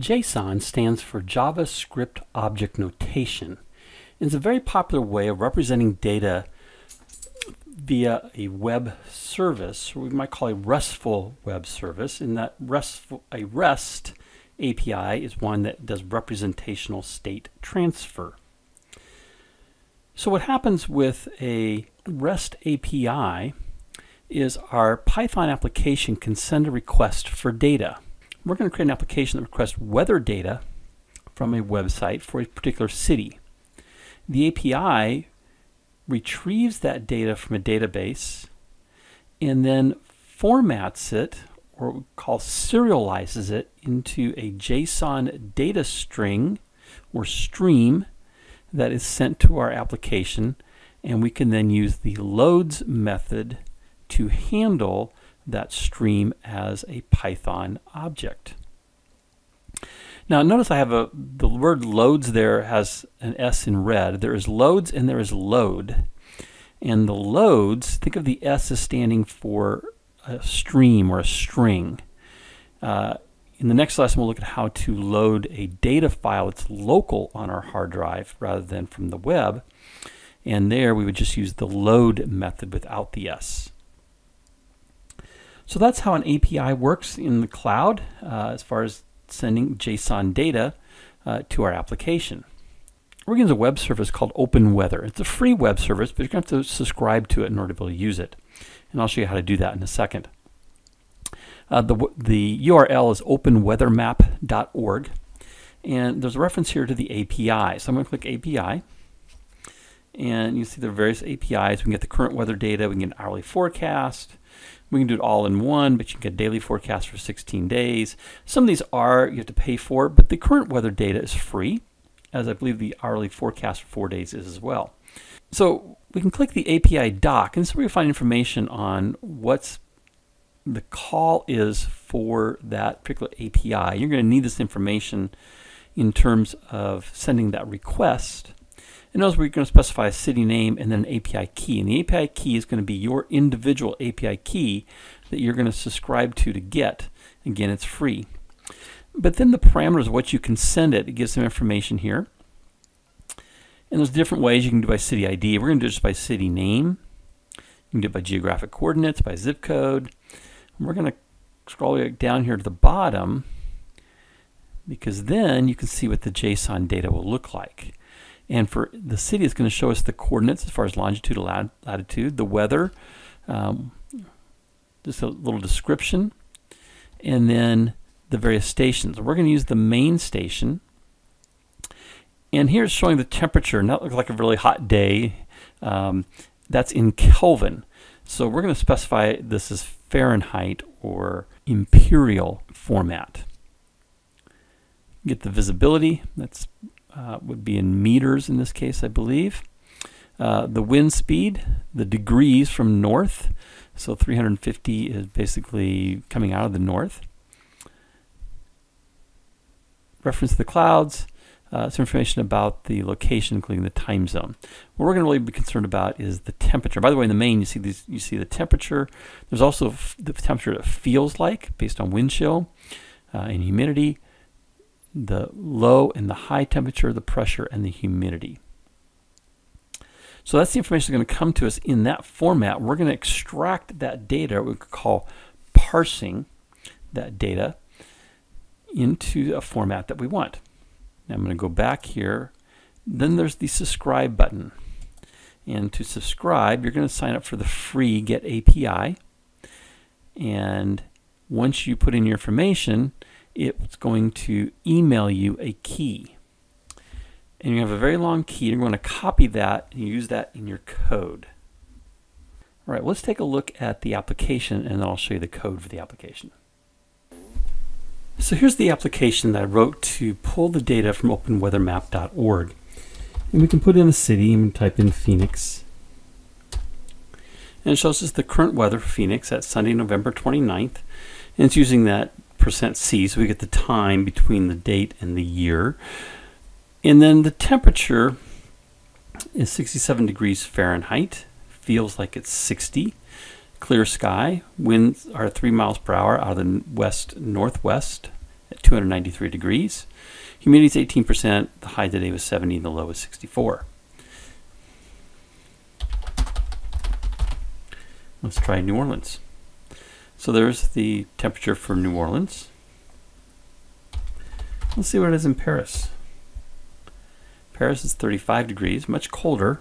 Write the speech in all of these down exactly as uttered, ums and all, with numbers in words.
JSON stands for JavaScript Object Notation. It's a very popular way of representing data via a web service, or we might call a RESTful web service, in that RESTful, a REST A P I is one that does representational state transfer. So what happens with a REST A P I is our Python application can send a request for data. We're going to create an application that requests weather data from a website for a particular city. The A P I retrieves that data from a database and then formats it, or what we call serializes it, into a JSON data string or stream that is sent to our application, and we can then use the loads method to handle that stream as a Python object. Now notice I have a, the word loads there has an S in red. There is loads and there is load. And the loads, think of the S as standing for a stream or a string. Uh, in the next lesson we'll look at how to load a data file that's local on our hard drive rather than from the web. And there we would just use the load method without the S. So that's how an A P I works in the cloud uh, as far as sending JSON data uh, to our application. We're going to use a web service called OpenWeather. It's a free web service, but you're going to have to subscribe to it in order to be able to use it. And I'll show you how to do that in a second. Uh, the, the U R L is open weather map dot org. And there's a reference here to the A P I. So I'm going to click A P I. And you see there are various A P Is. We can get the current weather data. We can get an hourly forecast. We can do it all in one, but you can get daily forecasts for sixteen days. Some of these are you have to pay for, but the current weather data is free, as I believe the hourly forecast for four days is as well. So we can click the A P I doc, and this is where you find information on what's the call is for that particular A P I. You're going to need this information in terms of sending that request. And notice we're going to specify a city name and then an A P I key. And the A P I key is going to be your individual A P I key that you're going to subscribe to to get. Again, it's free. But then the parameters of what you can send it, it gives some information here. And there's different ways you can do by city I D. We're going to do just by city name. You can do it by geographic coordinates, by zip code. And we're going to scroll down here to the bottom, because then you can see what the JSON data will look like. And for the city, it's going to show us the coordinates as far as longitude and latitude, the weather, um, just a little description, and then the various stations. We're going to use the main station. And here's showing the temperature. Now it looks like a really hot day. Um, that's in Kelvin. So we're going to specify this as Fahrenheit or Imperial format. Get the visibility. That's Uh, would be in meters in this case, I believe. Uh, the wind speed, the degrees from north, so three hundred fifty is basically coming out of the north. Reference to the clouds, uh, some information about the location, including the time zone. What we're going to really be concerned about is the temperature. By the way, in the main, you see these, you see the temperature. There's also f the temperature it feels like, based on wind chill uh, and humidity, the low and the high temperature, the pressure, and the humidity. So that's the information that's going to come to us in that format. We're going to extract that data, we could call parsing that data, into a format that we want. Now I'm going to go back here. Then there's the subscribe button. And to subscribe, you're going to sign up for the free Get A P I. And once you put in your information, it's going to email you a key. And you have a very long key. You're going to copy that and use that in your code. All right, let's take a look at the application, and then I'll show you the code for the application. So here's the application that I wrote to pull the data from open weather map dot org. And we can put in a city and type in Phoenix. And it shows us the current weather for Phoenix at Sunday, November twenty-ninth. And it's using that percent C, so we get the time between the date and the year. And then the temperature is sixty-seven degrees Fahrenheit, feels like it's sixty, clear sky, winds are three miles per hour out of the west northwest at two hundred ninety-three degrees. Humidity is eighteen percent. The high today was seventy, and the low was sixty-four. Let's try New Orleans. So there's the temperature for New Orleans. Let's see what it is in Paris. Paris is thirty-five degrees, much colder.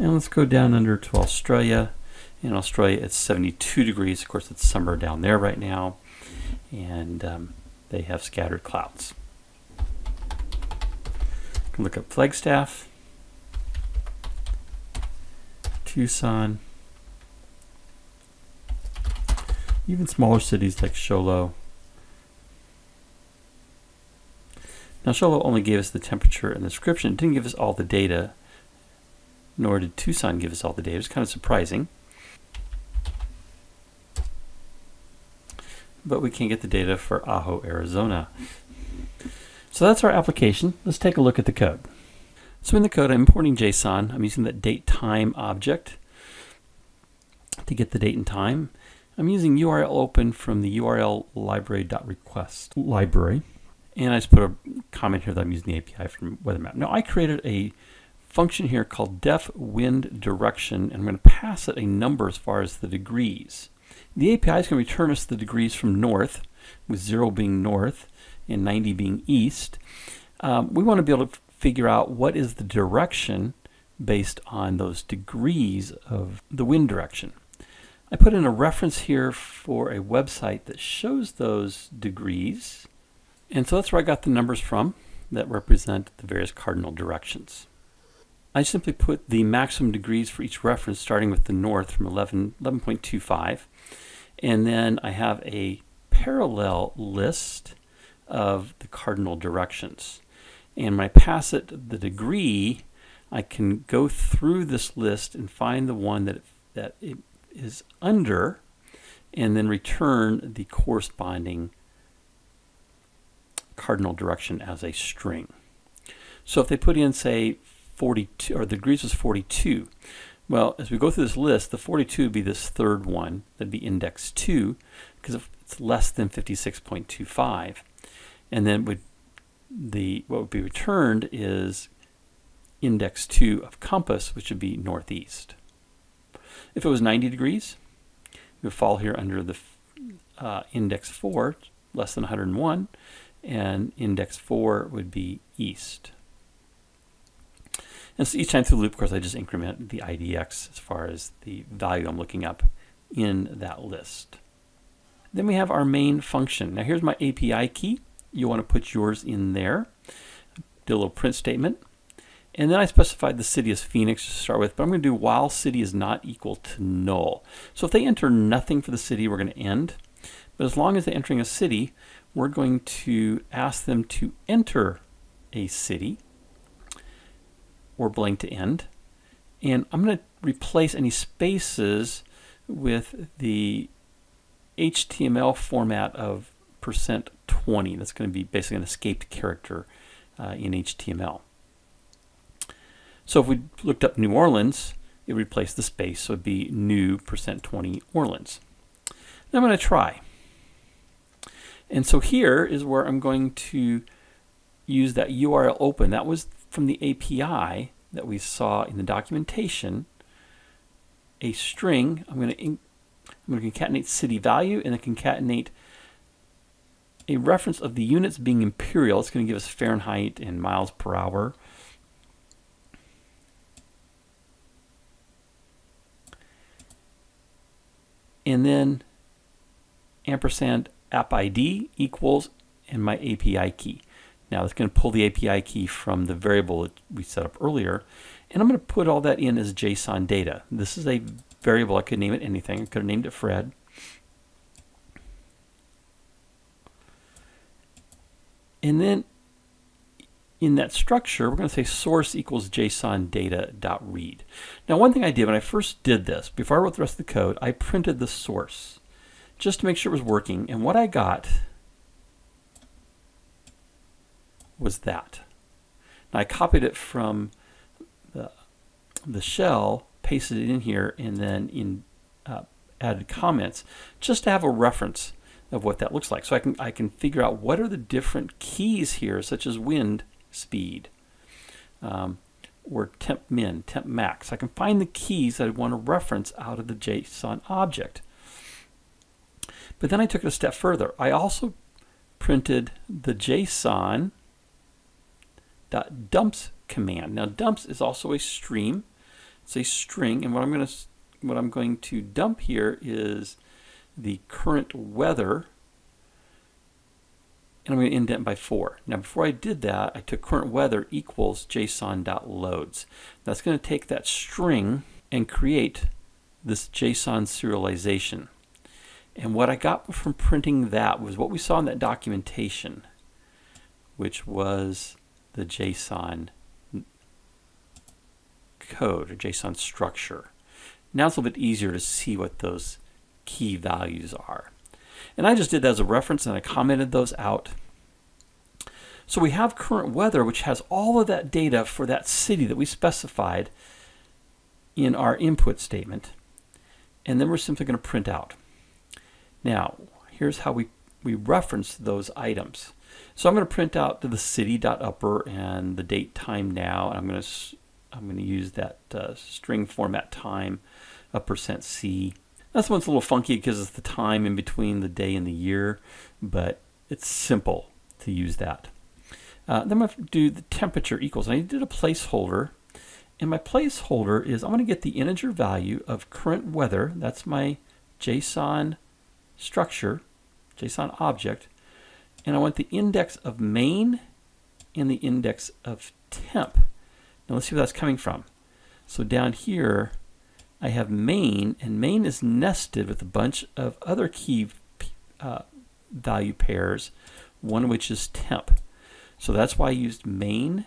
And let's go down under to Australia. In Australia, it's seventy-two degrees. Of course, it's summer down there right now. And um, they have scattered clouds. You can look up Flagstaff, Tucson, even smaller cities like Sholo. Now, Sholo only gave us the temperature and the description. It didn't give us all the data, nor did Tucson give us all the data. It was kind of surprising. But we can get the data for Ajo, Arizona. So that's our application. Let's take a look at the code. So in the code, I'm importing JSON. I'm using that date time object to get the date and time. I'm using U R L open from the U R L library.request library. And I just put a comment here that I'm using the A P I from WeatherMap. Now I created a function here called def wind direction, and I'm going to pass it a number as far as the degrees. The A P I is going to return us the degrees from north, with zero being north and ninety being east. Um, we want to be able to figure out what is the direction based on those degrees of the wind direction. I put in a reference here for a website that shows those degrees. And so that's where I got the numbers from that represent the various cardinal directions. I simply put the maximum degrees for each reference, starting with the north from eleven, eleven point two five. And then I have a parallel list of the cardinal directions. And when I pass it the degree, I can go through this list and find the one that it, that it is under, and then return the corresponding cardinal direction as a string. So if they put in, say, forty-two, or the degrees was forty-two. Well, as we go through this list, the forty-two would be this third one. That'd be index two, because it's less than fifty-six point two five. And then would the what would be returned is index two of compass, which would be northeast. If it was ninety degrees, it would fall here under the uh, index four, less than one hundred one, and index four would be east. And so each time through the loop, of course, I just increment the I D X as far as the value I'm looking up in that list. Then we have our main function. Now here's my A P I key. You want to put yours in there. Do a little print statement. And then I specified the city as Phoenix to start with, but I'm going to do while city is not equal to null. So if they enter nothing for the city, we're going to end. But as long as they're entering a city, we're going to ask them to enter a city, or blank to end. And I'm going to replace any spaces with the H T M L format of percent twenty. That's going to be basically an escaped character uh, in H T M L. So if we looked up New Orleans, it replaced the space. So it'd be new percent twenty Orleans. Now I'm going to try. And so here is where I'm going to use that U R L open. That was from the A P I that we saw in the documentation, a string. I'm going to I'm going to concatenate city value, and then concatenate a reference of the units being imperial. It's going to give us Fahrenheit and miles per hour. And then ampersand app I D equals and my A P I key. Now it's going to pull the A P I key from the variable that we set up earlier, and I'm going to put all that in as JSON data. This is a variable. I could name it anything. I could have named it Fred. And then in that structure, we're going to say source equals JSON data dot read. Now one thing I did when I first did this, before I wrote the rest of the code, I printed the source just to make sure it was working, and what I got was that. Now I copied it from the, the shell, pasted it in here, and then in uh, added comments just to have a reference of what that looks like. So I can, I can figure out what are the different keys here, such as wind speed um, or temp min, temp max. I can find the keys that I want to reference out of the JSON object. But then I took it a step further. I also printed the JSON.dumps command. Now dumps is also a stream. It's a string, and what I'm going to what I'm going to dump here is the current weather, and I'm going to indent by four. Now before I did that, I took current weather equals JSON.loads. That's going to take that string and create this JSON serialization. And what I got from printing that was what we saw in that documentation, which was the JSON code or JSON structure. Now it's a little bit easier to see what those key values are. And I just did that as a reference, and I commented those out. So we have current weather, which has all of that data for that city that we specified in our input statement. And then we're simply going to print out. Now, here's how we, we reference those items. So I'm going to print out to the city.upper and the date time now, and I'm going to I'm going to use that uh, string format time, a percent C. That's one's a little funky because it's the time in between the day and the year, but it's simple to use that. Uh, then I'm going to do the temperature equals. And I did a placeholder, and my placeholder is I'm going to get the integer value of current weather. That's my JSON structure, JSON object, and I want the index of main and the index of temp. Now let's see where that's coming from. So down here I have main, and main is nested with a bunch of other key uh, value pairs, one of which is temp. So that's why I used main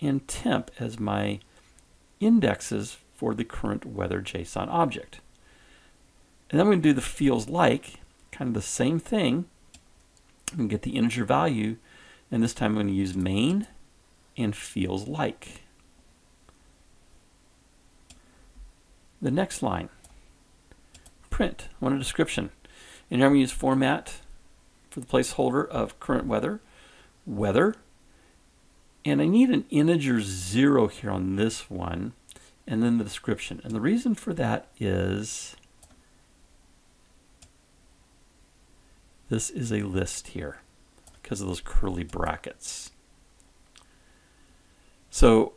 and temp as my indexes for the current weather JSON object. And then I'm going to do the feels like, kind of the same thing. I'm going to get the integer value, and this time I'm going to use main and feels like. The next line, print. I want a description. And here I'm going to use format for the placeholder of current weather, weather. And I need an integer zero here on this one, and then the description. And the reason for that is this is a list here because of those curly brackets. So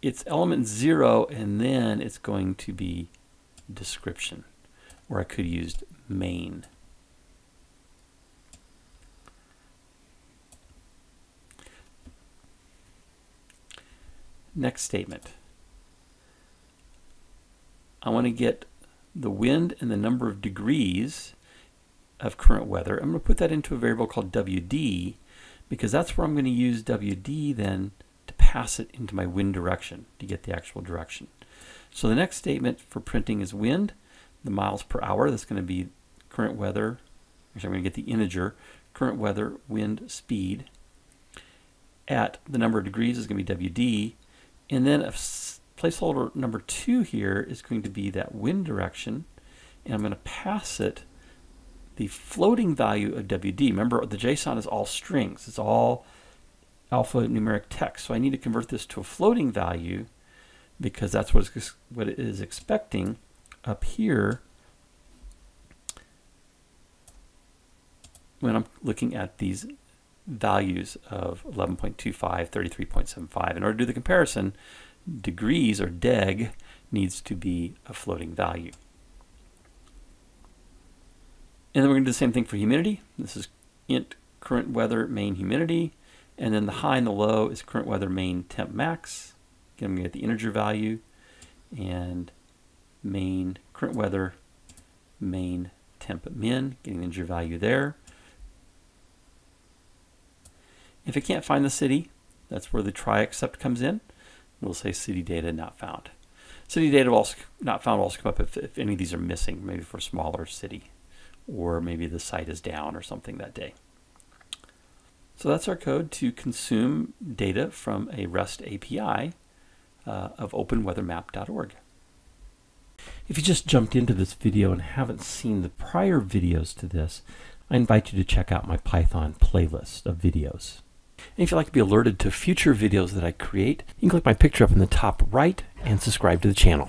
it's element zero, and then it's going to be description, or I could use main. Next statement. I want to get the wind and the number of degrees of current weather. I'm going to put that into a variable called W D, because that's where I'm going to use W D then to pass it into my wind direction to get the actual direction. So the next statement for printing is wind, the miles per hour. That's going to be current weather. Actually, I'm going to get the integer. Current weather, wind speed at the number of degrees is going to be W D. And then a placeholder number two here is going to be that wind direction. And I'm going to pass it the floating value of W D. Remember, the JSON is all strings. It's all alphanumeric text. So I need to convert this to a floating value because that's what it's, what it is expecting up here when I'm looking at these values of eleven point two five, thirty-three point seven five. In order to do the comparison, degrees or deg needs to be a floating value. And then we're going to do the same thing for humidity. This is int current weather main humidity. And then the high and the low is current weather main temp max. Again, I'm going to get the integer value, and main current weather main temp min, getting the integer value there. If it can't find the city, that's where the try except comes in. We'll say city data not found. City data will also not found will also come up if, if any of these are missing, maybe for a smaller city, or maybe the site is down or something that day. So that's our code to consume data from a REST A P I uh, of open weather map dot org. If you just jumped into this video and haven't seen the prior videos to this, I invite you to check out my Python playlist of videos. And if you'd like to be alerted to future videos that I create, you can click my picture up in the top right and subscribe to the channel.